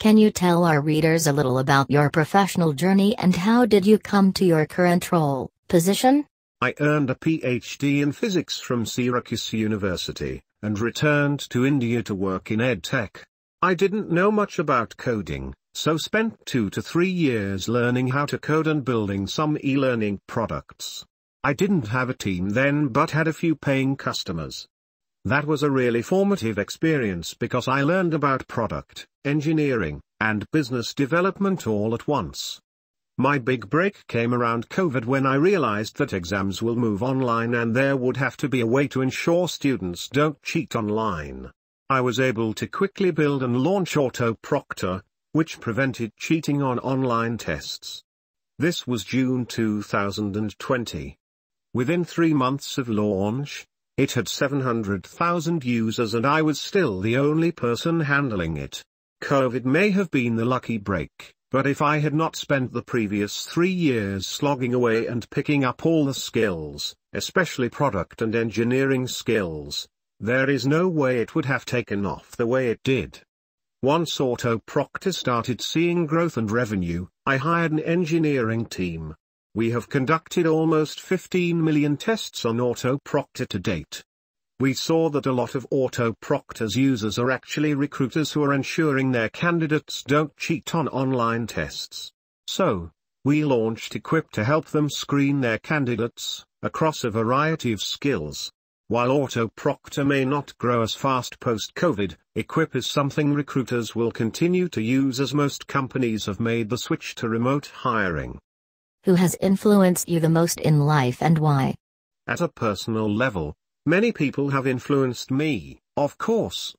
Can you tell our readers a little about your professional journey and how did you come to your current role, position? I earned a PhD in physics from Syracuse University, and returned to India to work in EdTech. I didn't know much about coding, so spent 2 to 3 years learning how to code and building some e-learning products. I didn't have a team then but had a few paying customers. That was a really formative experience because I learned about product, engineering, and business development all at once. My big break came around COVID when I realized that exams will move online and there would have to be a way to ensure students don't cheat online. I was able to quickly build and launch Autoproctor, which prevented cheating on online tests. This was June 2020. Within 3 months of launch, it had 700,000 users and I was still the only person handling it. COVID may have been the lucky break, but if I had not spent the previous 3 years slogging away and picking up all the skills, especially product and engineering skills, there is no way it would have taken off the way it did. Once Autoproctor started seeing growth and revenue, I hired an engineering team. We have conducted almost 15 million tests on Autoproctor to date. We saw that a lot of Autoproctor's users are actually recruiters who are ensuring their candidates don't cheat on online tests. So, we launched Equip to help them screen their candidates across a variety of skills. While Autoproctor may not grow as fast post-COVID, Equip is something recruiters will continue to use as most companies have made the switch to remote hiring. Who has influenced you the most in life and why? At a personal level, many people have influenced me, of course.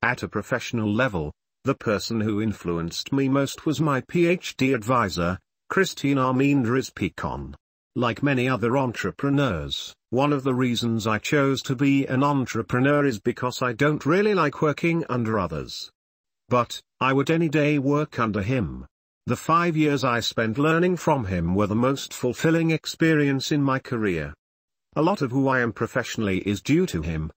At a professional level, the person who influenced me most was my PhD advisor, Christiane Armendariz-Picon. Like many other entrepreneurs, one of the reasons I chose to be an entrepreneur is because I don't really like working under others. But, I would any day work under him. The 5 years I spent learning from him were the most fulfilling experience in my career. A lot of who I am professionally is due to him.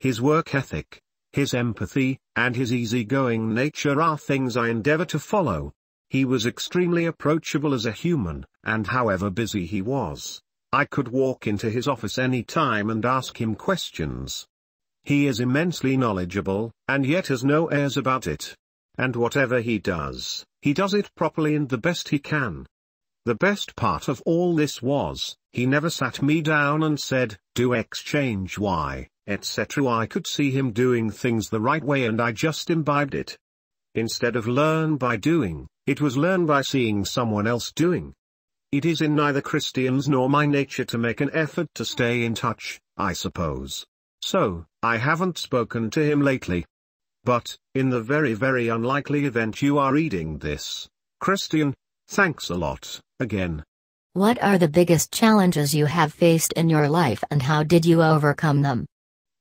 His work ethic, his empathy, and his easygoing nature are things I endeavor to follow. He was extremely approachable as a human, and however busy he was, I could walk into his office any time and ask him questions. He is immensely knowledgeable, and yet has no airs about it. And whatever he does, he does it properly and the best he can. The best part of all this was, he never sat me down and said, do X, change Y, etc. I could see him doing things the right way and I just imbibed it. Instead of learn by doing, it was learn by seeing someone else doing. It is in neither Christiane's nor my nature to make an effort to stay in touch, I suppose. So, I haven't spoken to him lately. But, in the very, very unlikely event you are reading this, Christiane, thanks a lot, again. What are the biggest challenges you have faced in your life and how did you overcome them?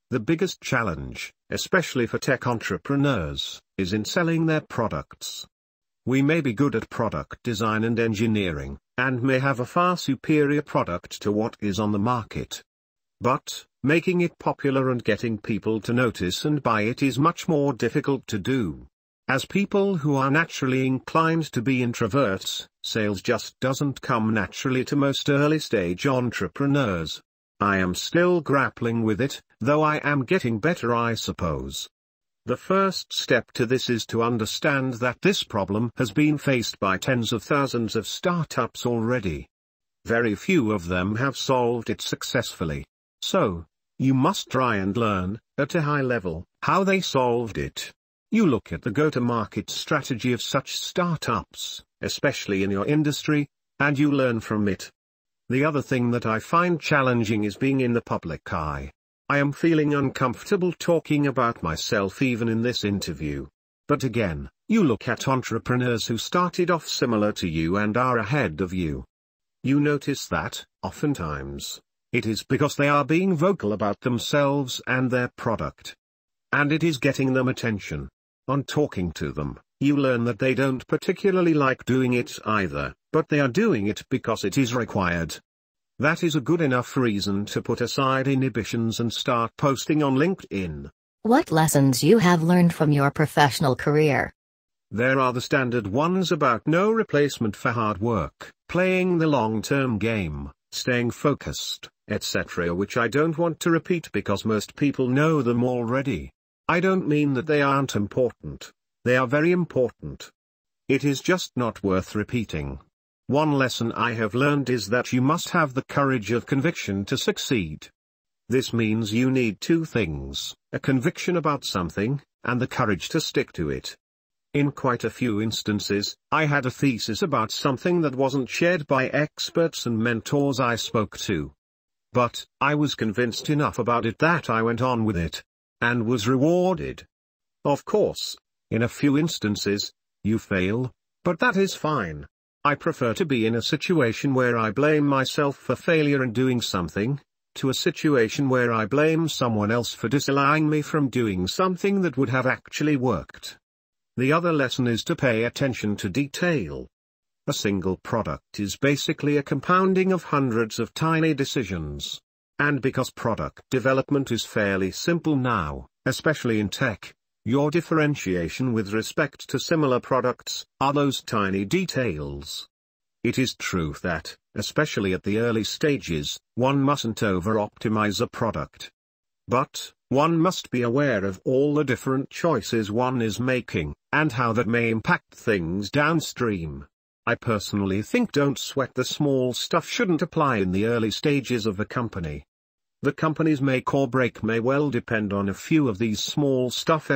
The biggest challenge, especially for tech entrepreneurs, is in selling their products. We may be good at product design and engineering, and may have a far superior product to what is on the market. But, making it popular and getting people to notice and buy it is much more difficult to do. As people who are naturally inclined to be introverts, sales just doesn't come naturally to most early-stage entrepreneurs. I am still grappling with it, though I am getting better, I suppose. The first step to this is to understand that this problem has been faced by tens of thousands of startups already. Very few of them have solved it successfully. So, you must try and learn, at a high level, how they solved it. You look at the go-to-market strategy of such startups, especially in your industry, and you learn from it. The other thing that I find challenging is being in the public eye. I am feeling uncomfortable talking about myself even in this interview. But again, you look at entrepreneurs who started off similar to you and are ahead of you. You notice that, oftentimes, it is because they are being vocal about themselves and their product. And it is getting them attention. On talking to them, you learn that they don't particularly like doing it either, but they are doing it because it is required. That is a good enough reason to put aside inhibitions and start posting on LinkedIn. What lessons you have learned from your professional career? There are the standard ones about no replacement for hard work, playing the long-term game, staying focused, etc., which I don't want to repeat because most people know them already. I don't mean that they aren't important. They are very important. It is just not worth repeating. One lesson I have learned is that you must have the courage of conviction to succeed. This means you need two things, a conviction about something, and the courage to stick to it. In quite a few instances, I had a thesis about something that wasn't shared by experts and mentors I spoke to. But, I was convinced enough about it that I went on with it. And was rewarded. Of course, in a few instances, you fail, but that is fine. I prefer to be in a situation where I blame myself for failure and doing something, to a situation where I blame someone else for disallowing me from doing something that would have actually worked. The other lesson is to pay attention to detail. A single product is basically a compounding of hundreds of tiny decisions. And because product development is fairly simple now, especially in tech, your differentiation with respect to similar products are those tiny details. It is true that, especially at the early stages, one mustn't over-optimize a product. But, one must be aware of all the different choices one is making, and how that may impact things downstream. I personally think don't sweat the small stuff shouldn't apply in the early stages of a company. The company's make or break may well depend on a few of these small stuff.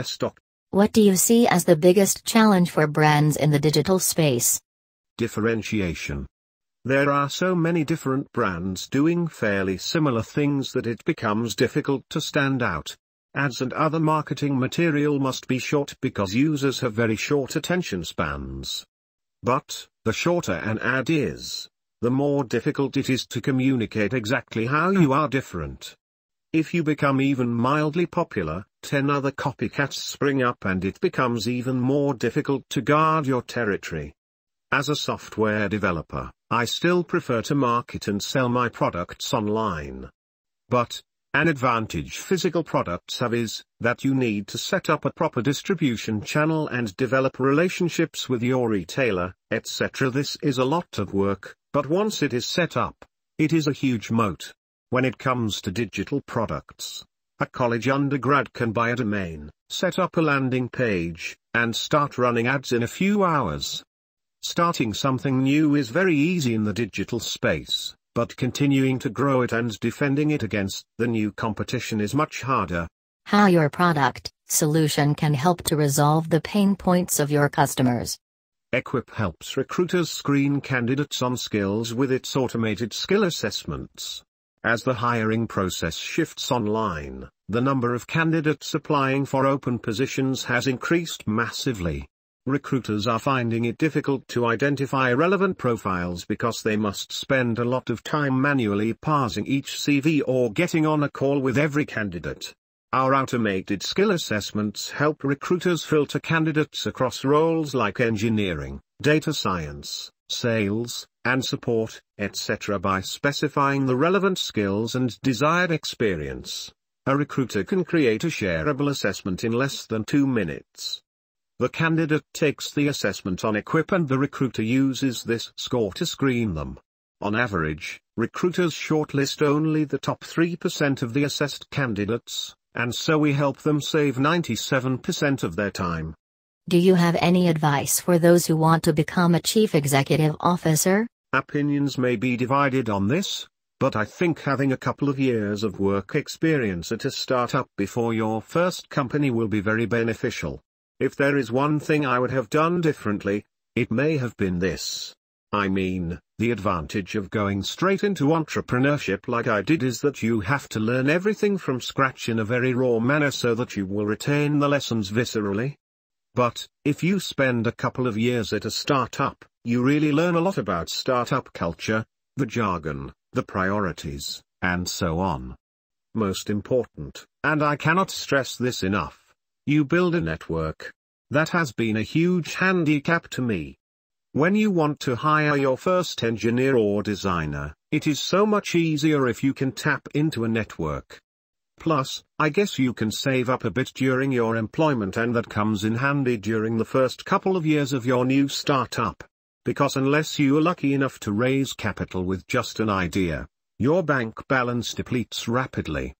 What do you see as the biggest challenge for brands in the digital space? Differentiation. There are so many different brands doing fairly similar things that it becomes difficult to stand out. Ads and other marketing material must be short because users have very short attention spans. But, the shorter an ad is, the more difficult it is to communicate exactly how you are different. If you become even mildly popular, 10 other copycats spring up and it becomes even more difficult to guard your territory. As a software developer, I still prefer to market and sell my products online. But, an advantage physical products have is, that you need to set up a proper distribution channel and develop relationships with your retailer, etc. This is a lot of work. But once it is set up, it is a huge moat. When it comes to digital products, a college undergrad can buy a domain, set up a landing page, and start running ads in a few hours. Starting something new is very easy in the digital space, but continuing to grow it and defending it against the new competition is much harder. How your product solution can help to resolve the pain points of your customers. Equip helps recruiters screen candidates on skills with its automated skill assessments. As the hiring process shifts online, the number of candidates applying for open positions has increased massively. Recruiters are finding it difficult to identify relevant profiles because they must spend a lot of time manually parsing each CV or getting on a call with every candidate. Our automated skill assessments help recruiters filter candidates across roles like engineering, data science, sales, and support, etc. by specifying the relevant skills and desired experience. A recruiter can create a shareable assessment in less than 2 minutes. The candidate takes the assessment on Equip and the recruiter uses this score to screen them. On average, recruiters shortlist only the top 3% of the assessed candidates. And so we help them save 97% of their time. Do you have any advice for those who want to become a chief executive officer? Opinions may be divided on this, but I think having a couple of years of work experience at a startup before your first company will be very beneficial. If there is one thing I would have done differently, it may have been this. I mean, the advantage of going straight into entrepreneurship like I did is that you have to learn everything from scratch in a very raw manner so that you will retain the lessons viscerally. But, if you spend a couple of years at a startup, you really learn a lot about startup culture, the jargon, the priorities, and so on. Most important, and I cannot stress this enough, you build a network. That has been a huge handicap to me. When you want to hire your first engineer or designer, it is so much easier if you can tap into a network. Plus, I guess you can save up a bit during your employment, and that comes in handy during the first couple of years of your new startup. Because unless you are lucky enough to raise capital with just an idea, your bank balance depletes rapidly.